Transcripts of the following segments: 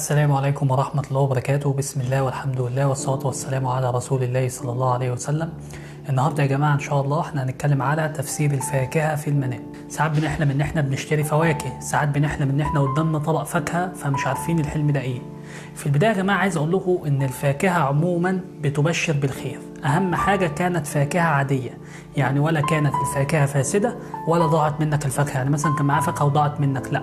السلام عليكم ورحمة الله وبركاته. بسم الله والحمد لله والصلاة والسلام على رسول الله صلى الله عليه وسلم. النهاردة يا جماعة إن شاء الله احنا هنتكلم على تفسير الفاكهة في المنام. ساعات بنحلم إن احنا بنشتري فواكه، ساعات بنحلم إن احنا قدامنا طبق فاكهة فمش عارفين الحلم ده إيه. في البداية يا جماعة عايز أقول لكم إن الفاكهة عموما بتبشر بالخير. أهم حاجة كانت فاكهة عادية، يعني ولا كانت الفاكهة فاسدة ولا ضاعت منك الفاكهة، يعني مثلا كان معاه فاكهة وضاعت منك، لأ.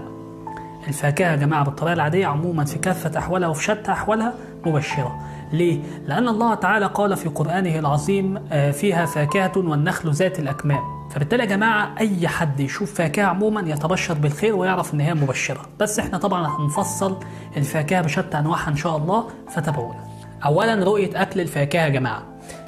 الفاكهة يا جماعة بالطريقة العادية عموما في كافة أحوالها وفي شتى أحوالها مبشرة. ليه؟ لأن الله تعالى قال في قرآنه العظيم فيها فاكهة والنخل ذات الأكمام. فبالتالي يا جماعة أي حد يشوف فاكهة عموما يتبشر بالخير ويعرف إن هي مبشرة. بس إحنا طبعا هنفصل الفاكهة بشتى أنواعها إن شاء الله، فتابعونا. أولا رؤية أكل الفاكهة يا جماعة.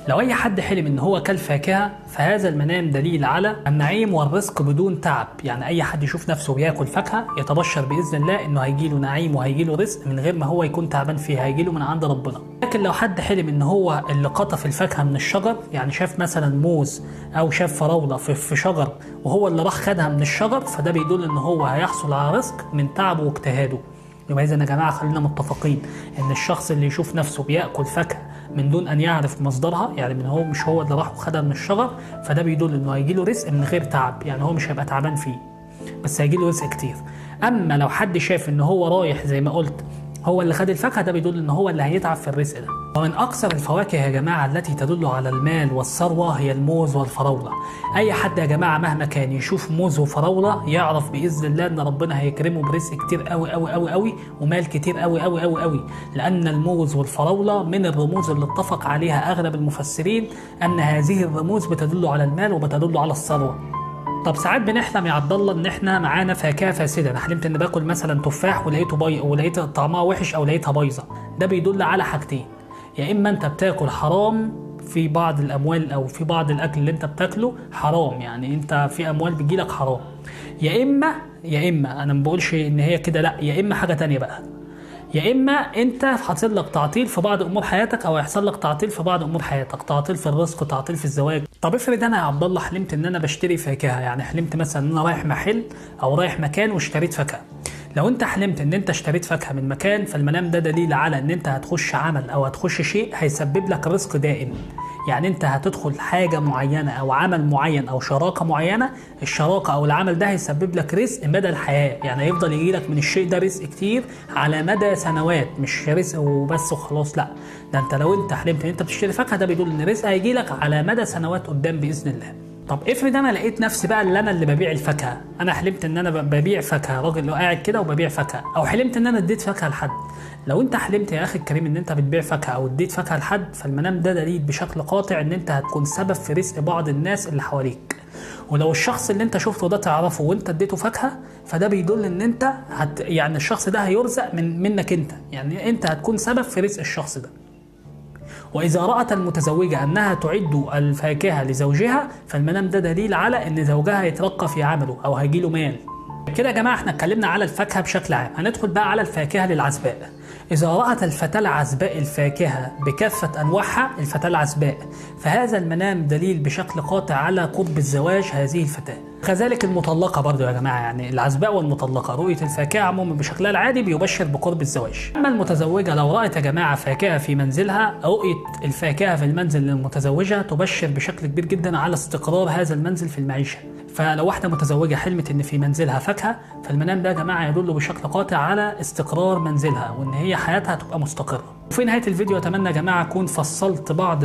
لو أي حد حلم إن هو كل فاكهة فهذا المنام دليل على النعيم والرزق بدون تعب، يعني أي حد يشوف نفسه بياكل فاكهة يتبشر بإذن الله إنه هيجيله نعيم وهيجيله رزق من غير ما هو يكون تعبان فيه، هيجيله من عند ربنا. لكن لو حد حلم إن هو اللي قطف الفاكهة من الشجر، يعني شاف مثلا موز أو شاف فراولة في شجر وهو اللي راح خدها من الشجر، فده بيدل إن هو هيحصل على رزق من تعبه واجتهاده. يبقى إذن يا جماعة خلينا متفقين إن الشخص اللي يشوف نفسه بياكل فاكهة من دون أن يعرف مصدرها، يعني من هو مش هو اللي راح وخدها من الشجر، فده بيدل إنه هيجيله رزق من غير تعب، يعني هو مش هيبقى تعبان فيه بس هيجيله رزق كتير. أما لو حد شاف إن هو رايح زي ما قلت هو اللي خد الفاكهة، ده بيدل إن هو اللي هيتعب في الرزق ده. ومن أكثر الفواكه يا جماعة التي تدل على المال والثروة هي الموز والفراولة. أي حد يا جماعة مهما كان يشوف موز وفراولة يعرف بإذن الله إن ربنا هيكرمه برزق كتير أوي أوي أوي أوي ومال كتير أوي أوي أوي أوي، لأن الموز والفراولة من الرموز اللي اتفق عليها أغلب المفسرين أن هذه الرموز بتدل على المال وبتدل على الثروة. طب ساعات بنحلم يا عبد الله ان احنا معانا فاكهه فاسده، انا حلمت ان باكل مثلا تفاح ولقيت طعمها وحش او لقيتها بايظه، ده بيدل على حاجتين: يا اما انت بتاكل حرام في بعض الاموال او في بعض الاكل اللي انت بتاكله حرام، يعني انت في اموال بتجيلك حرام، يا اما انا ما بقولش ان هي كده، لا، يا اما حاجه ثانيه بقى، يا اما انت حاصل لك تعطيل في بعض امور حياتك او هيحصل لك تعطيل في بعض امور حياتك، تعطيل في الرزق، تعطيل في الزواج. طب افرض انا يا عبد الله حلمت ان انا بشتري فاكهه، يعني حلمت مثلا ان انا رايح محل او رايح مكان واشتريت فاكهه. لو انت حلمت ان انت اشتريت فاكهه من مكان فالمنام ده دليل على ان انت هتخش عمل او هتخش شيء هيسبب لك رزق دائم، يعني انت هتدخل حاجه معينه او عمل معين او شراكه معينه، الشراكه او العمل ده هيسبب لك رزق مدى الحياه، يعني هيفضل يجيلك من الشيء ده رزق كتير على مدى سنوات، مش رزق وبس وخلاص، لا، ده انت لو انت حلمت ان انت بتشتري فاكهه ده بيدل ان الرزق هيجيلك على مدى سنوات قدام باذن الله. طب افرض انا لقيت نفسي بقى اللي ببيع الفاكهه، انا حلمت ان انا ببيع فاكهه، راجل قاعد كده وببيع فاكهه، او حلمت ان انا اديت فاكهه لحد. لو انت حلمت يا اخي الكريم ان انت بتبيع فاكهه او اديت فاكهه لحد، فالمنام ده دليل بشكل قاطع ان انت هتكون سبب في رزق بعض الناس اللي حواليك. ولو الشخص اللي انت شفته ده تعرفه وانت اديته فاكهه، فده بيدل ان انت يعني الشخص ده هيرزق منك انت، يعني انت هتكون سبب في رزق الشخص ده. وإذا رأت المتزوجة أنها تعد الفاكهة لزوجها، فالمنام ده دليل على أن زوجها يترقى في عمله أو هيجيله مال. كده يا جماعة احنا اتكلمنا على الفاكهة بشكل عام، هندخل بقى على الفاكهة للعزباء. إذا رأت الفتاة العزباء الفاكهة بكافة أنواعها، الفتاة العزباء، فهذا المنام دليل بشكل قاطع على قرب الزواج هذه الفتاة. كذلك المطلقة برضو يا جماعة، يعني العزباء والمطلقة رؤية الفاكهة عموما بشكلها العادي بيبشر بقرب الزواج. أما المتزوجة لو رأت يا جماعة فاكهة في منزلها، رؤية الفاكهة في المنزل للمتزوجة تبشر بشكل كبير جدا على استقرار هذا المنزل في المعيشة. فلو واحدة متزوجة حلمت إن في منزلها فاكهة، فالمنام ده يا جماعة يدل بشكل قاطع على استقرار منزلها وإن هي حياتها تبقى مستقرة. وفي نهاية الفيديو أتمنى يا جماعة أكون فصلت بعض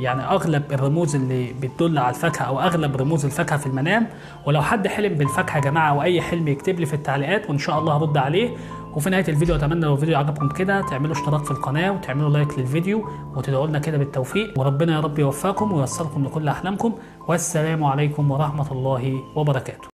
يعني أغلب الرموز اللي بتدل على الفاكهة أو أغلب رموز الفاكهة في المنام. ولو حد حلم بالفاكهة يا جماعة أو أي حلم يكتب لي في التعليقات وإن شاء الله هرد عليه. وفي نهاية الفيديو أتمنى لو الفيديو عجبكم كده تعملوا اشتراك في القناة وتعملوا لايك للفيديو وتدعوا لنا كده بالتوفيق، وربنا يا رب يوفقكم ويوصلكم لكل أحلامكم، والسلام عليكم ورحمة الله وبركاته.